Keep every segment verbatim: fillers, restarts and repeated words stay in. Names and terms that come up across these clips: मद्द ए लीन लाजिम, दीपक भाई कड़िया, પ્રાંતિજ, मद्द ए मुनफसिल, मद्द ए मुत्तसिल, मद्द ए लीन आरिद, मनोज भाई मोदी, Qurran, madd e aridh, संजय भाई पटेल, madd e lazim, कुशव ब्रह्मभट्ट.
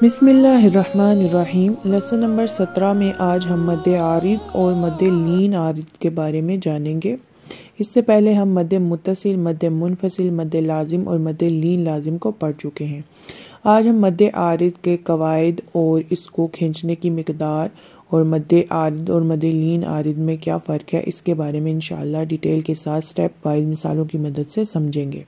बिस्मिल्लाहिर्रहमानिर्रहीम। Lesson number सत्रह में आज हम मद्द ए आरिद और मद्द ए लीन आरिद के बारे में जानेंगे। इससे पहले हम मद्द ए मुत्तसिल, मद्द ए मुनफसिल, मद्द ए लाजिम और मद्द ए लीन लाजिम को पढ़ चुके हैं। आज हम मद्द ए आरिद के कवायद और इसको खींचने की मिकदार और मद्द ए आरिद और मद्द ए लीन आरिद में क्या फ़र्क है इसके बारे में इंशाअल्लाह डिटेल के साथ स्टेप वाइज मिसालों की मदद से समझेंगे।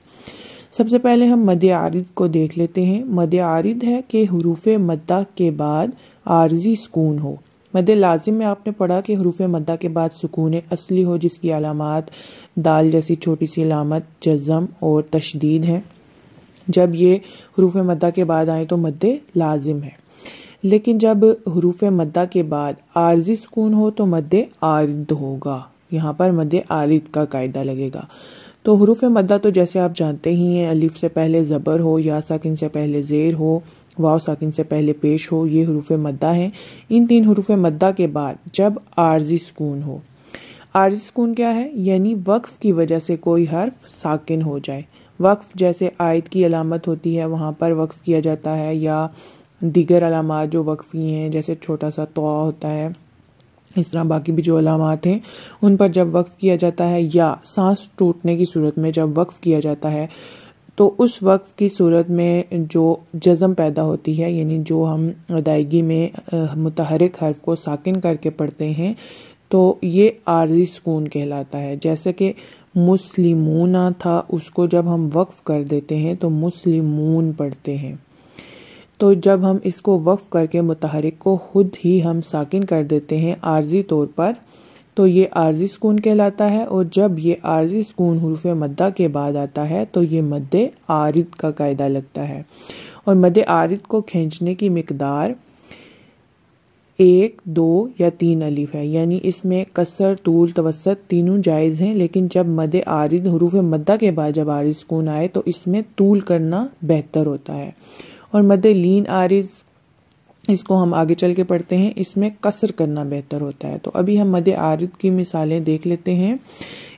सबसे पहले हम मद्द ए आरिद को देख लेते हैं। मद्द ए आरिद है कि हरूफ मद्दा के बाद आरजी सुकून हो। मद्द ए लाजिम में आपने पढ़ा कि हरूफ मद्दा के बाद सुकून असली हो जिसकी अलामात दाल जैसी छोटी सी अलामत, जज़म और तशदीद है। जब ये हरूफ मद्दा के बाद आए तो मद्द ए लाजिम है, लेकिन जब हरूफ मद्दा के बाद आरजी सुकून हो तो मद्द ए आरिद होगा। यहाँ पर मद्द ए आरिद का कायदा लगेगा। तो हरूफ मद्दा तो जैसे आप जानते ही हैं, अलिफ से पहले ज़बर हो, या साकिन से पहले ज़ेर हो, वाव साकिन से पहले पेश हो, ये हरूफ मद्दा हैं। इन तीन हरूफ मद्दा के बाद जब आरजी सुकून हो, आरजी सुकून क्या है, यानी वक्फ की वजह से कोई हर्फ साकिन हो जाए। वक्फ जैसे आयत की अलामत होती है वहाँ पर वक्फ किया जाता है, या दीगर अलामात जो वक्फी हैं जैसे छोटा सा तो होता है, इस तरह बाकी भी जो अलामात हैं उन पर जब वक्फ किया जाता है, या सांस टूटने की सूरत में जब वक्फ किया जाता है तो उस वक्फ की सूरत में जो जज़म पैदा होती है, यानी जो हम अदायगी में मुतहरक हर्फ को साकिन करके पढ़ते हैं, तो ये आरजी सुकून कहलाता है। जैसे कि मुस्लिमूना था, उसको जब हम वक्फ कर देते हैं तो मुस्लिमून पढ़ते हैं। तो जब हम इसको वक्फ करके मुतहरिक को खुद ही हम साकिन कर देते हैं आरजी तौर पर, तो ये आरजी सुकून कहलाता है। और जब ये आरजी सुकून हुरूफ़ मद्दा के बाद आता है तो ये मद्द ए आरिद का कायदा लगता है। और मद्द ए आरिद को खींचने की मिकदार एक, दो या तीन अलिफ है, यानी इसमें कसर, तूल, तवसत तीनों जायज़ हैं। लेकिन जब मद्द ए आरिद हुरूफ़ मद्दा के बाद जब आरजी सुकून आए तो इसमें तूल करना बेहतर होता है। और मद्द ए लीन आरिद, इसको हम आगे चल के पढ़ते हैं, इसमें कसर करना बेहतर होता है। तो अभी हम मद्द ए आरिद की मिसालें देख लेते हैं।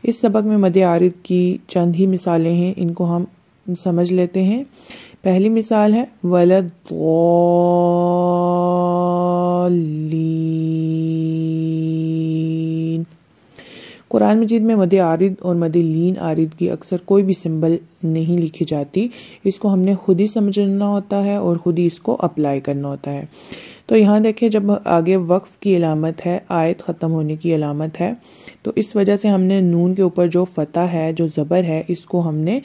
इस सबक में मद्द ए आरिद की चंद ही मिसालें हैं, इनको हम समझ लेते हैं। पहली मिसाल है वलद्दालीन। कुरान मजीद में मद्द ए आरिद और मद्द ए लीन आरिद की अक्सर कोई भी सिंबल नहीं लिखी जाती, इसको हमने खुद ही समझना होता है और खुद ही इसको अप्लाई करना होता है। तो यहाँ देखिए, जब आगे वक्फ की अलामत है, आयत ख़त्म होने की अलामत है, तो इस वजह से हमने नून के ऊपर जो फतह है, जो ज़बर है, इसको हमने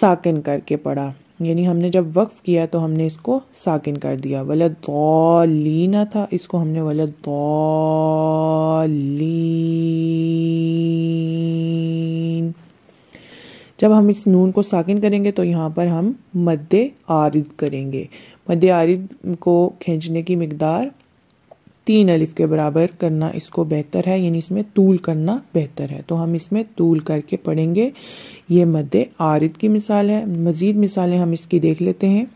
साकिन करके पढ़ा। यानी हमने जब वक्फ किया तो हमने इसको साकिन कर दिया। वलद्दालीन था, इसको हमने वलद्दालीन। जब हम इस नून को साकिन करेंगे तो यहाँ पर हम मद्द ए आरिद करेंगे। मद्द ए आरिद को खींचने की मिकदार तीन अलिफ के बराबर करना इसको बेहतर है, यानी इसमें तूल करना बेहतर है। तो हम इसमें तूल करके पढ़ेंगे। ये मद्द ए आरिद की मिसाल है। मज़ीद मिसालें हम इसकी देख लेते हैं,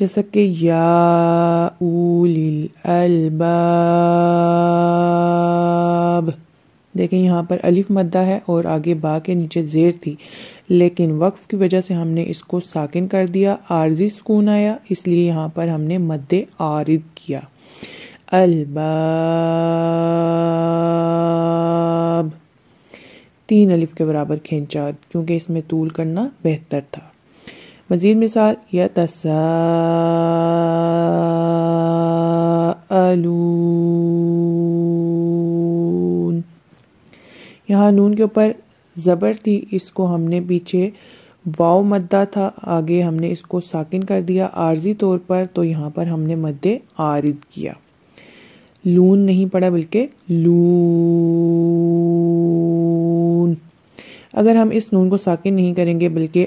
जैसा कि या उलिल अल्बाब। देखें यहाँ पर अलिफ मद्दा है और आगे बा के नीचे ज़ेर थी, लेकिन वक्फ की वजह से हमने इसको साकिन कर दिया, आरजी सुकून आया, इसलिए यहाँ पर हमने मद्द ए आरिद किया अल्बाब, तीन अलिफ के बराबर खींचा क्योंकि इसमें तूल करना बेहतर था। मजीद मिसाल यतसाअलून। यहाँ नून के ऊपर ज़बर थी, इसको हमने पीछे वाव मद्दा था, आगे हमने इसको साकिन कर दिया आरजी तौर पर, तो यहाँ पर हमने मद्द ए आरिद किया। लून नहीं पड़ा बल्कि लून। अगर हम इस नून को साकिन नहीं करेंगे बल्कि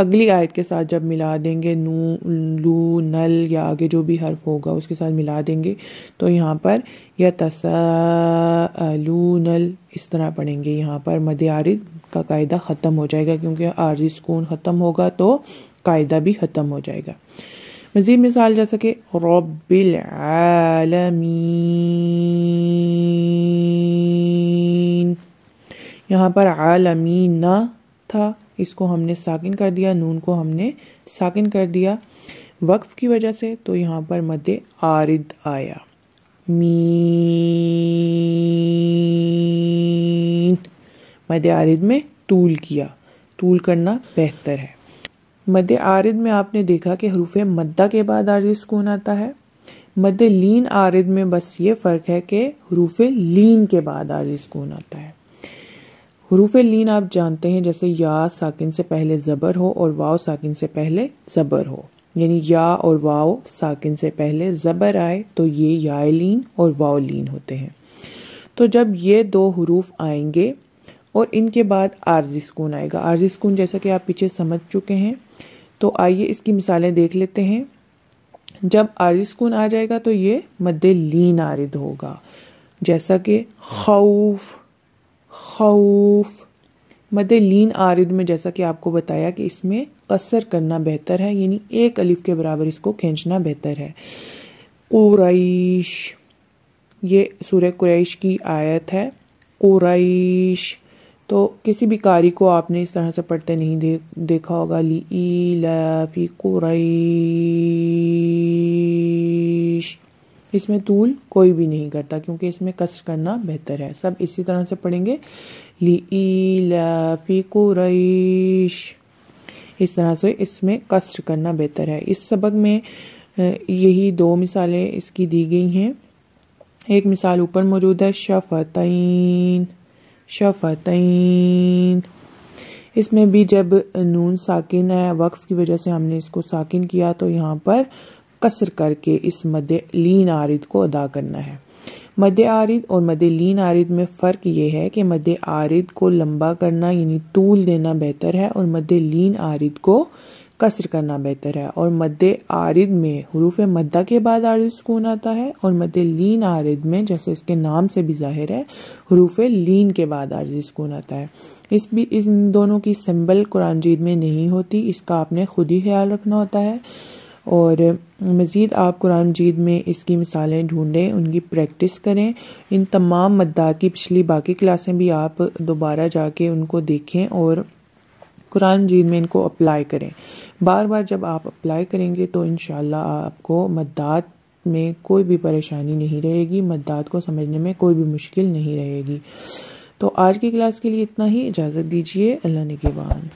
अगली आयत के साथ जब मिला देंगे, नू, लू, नल या आगे जो भी हर्फ होगा उसके साथ मिला देंगे, तो यहाँ पर या तसाअलून नल इस तरह पढ़ेंगे। यहाँ पर मद्द ए आरिद का कायदा ख़त्म हो जाएगा क्योंकि आरजी सुकून ख़त्म होगा तो कायदा भी ख़त्म हो जाएगा। मज़ीद मिसाल जैसा कि रब्बिल आलमीन। यहाँ पर आलमीना था, इसको हमने साकिन कर दिया, नून को हमने साकिन कर दिया। वक्फ की वजह से, तो यहाँ पर मद आरिद आया। मीन, मद आरिद में तूल किया, तूल करना बेहतर है। मद आरिद में आपने देखा कि हरूफ मद्दा के बाद आरिद सुकून आता है। मद लीन आरिद में बस ये फ़र्क है कि हरूफ लीन के बाद आरिद सुकून आता है। हरूफ लीन आप जानते हैं जैसे या साकिन से पहले ज़बर हो और वाव साकिन से पहले ज़बर हो, यानी या और वाव साकिन से पहले ज़बर आए तो ये या लीन और वाव लीन होते हैं। तो जब ये दो हरूफ आएंगे और इनके बाद आरजी सुकून आएगा। आरजी सुकून जैसा कि आप पीछे समझ चुके हैं, तो आइए इसकी मिसालें देख लेते हैं। जब आरजी सुकून आ जाएगा तो ये मद लीन आरिद होगा, जैसा कि खौफ खौफ। मद लीन आरिद में जैसा कि आपको बताया कि इसमें कसर करना बेहतर है, यानी एक अलिफ के बराबर इसको खींचना बेहतर है। कुरैश, ये सूरह कुरैश की आयत है। कुरैश, तो किसी भी कारी को आपने इस तरह से पढ़ते नहीं दे, देखा होगा। ली इलाफी कुरैश, इसमें तूल कोई भी नहीं करता क्योंकि इसमें कसर करना बेहतर है। सब इसी तरह से पढ़ेंगे, ली इलाफी कुरैश, इस तरह से इसमें कसर करना बेहतर है। इस सबक में यही दो मिसालें इसकी दी गई हैं। एक मिसाल ऊपर मौजूद है, शफतैन शफतैन। इसमें भी जब नून साकिन है, वक्फ की वजह से हमने इसको साकिन किया, तो यहाँ पर कसर करके इस मद लीन आरिद को अदा करना है। मद आरिद और मद लीन आरिद में फ़र्क ये है कि मद आरिद को लंबा करना यानी तूल देना बेहतर है और मद लीन आरिद को कसर करना बेहतर है। और मद आरिद में हुरूफ मद्दा के बाद आरिद सुकून आता है और मद लीन आरिद में, जैसे इसके नाम से भी जाहिर है, हुरूफ लीन के बाद आरिद सुकून आता है। इस भी इन दोनों की सिंबल कुरानजीद में नहीं होती, इसका आपने खुद ही ख्याल रखना होता है। और मज़ीद आप कुरान मजीद में इसकी मिसालें ढूंढें, उनकी प्रैक्टिस करें। इन तमाम मद्दात की पिछली बाकी क्लासें भी आप दोबारा जाके उनको देखें और कुरान मजीद में इनको अप्लाई करें। बार बार जब आप अप्लाई करेंगे तो इंशाल्लाह आपको मद्दात में कोई भी परेशानी नहीं रहेगी, मद्दात को समझने में कोई भी मुश्किल नहीं रहेगी। तो आज की क्लास के लिए इतना ही, इजाज़त दीजिए। अल्लाह निगहबान।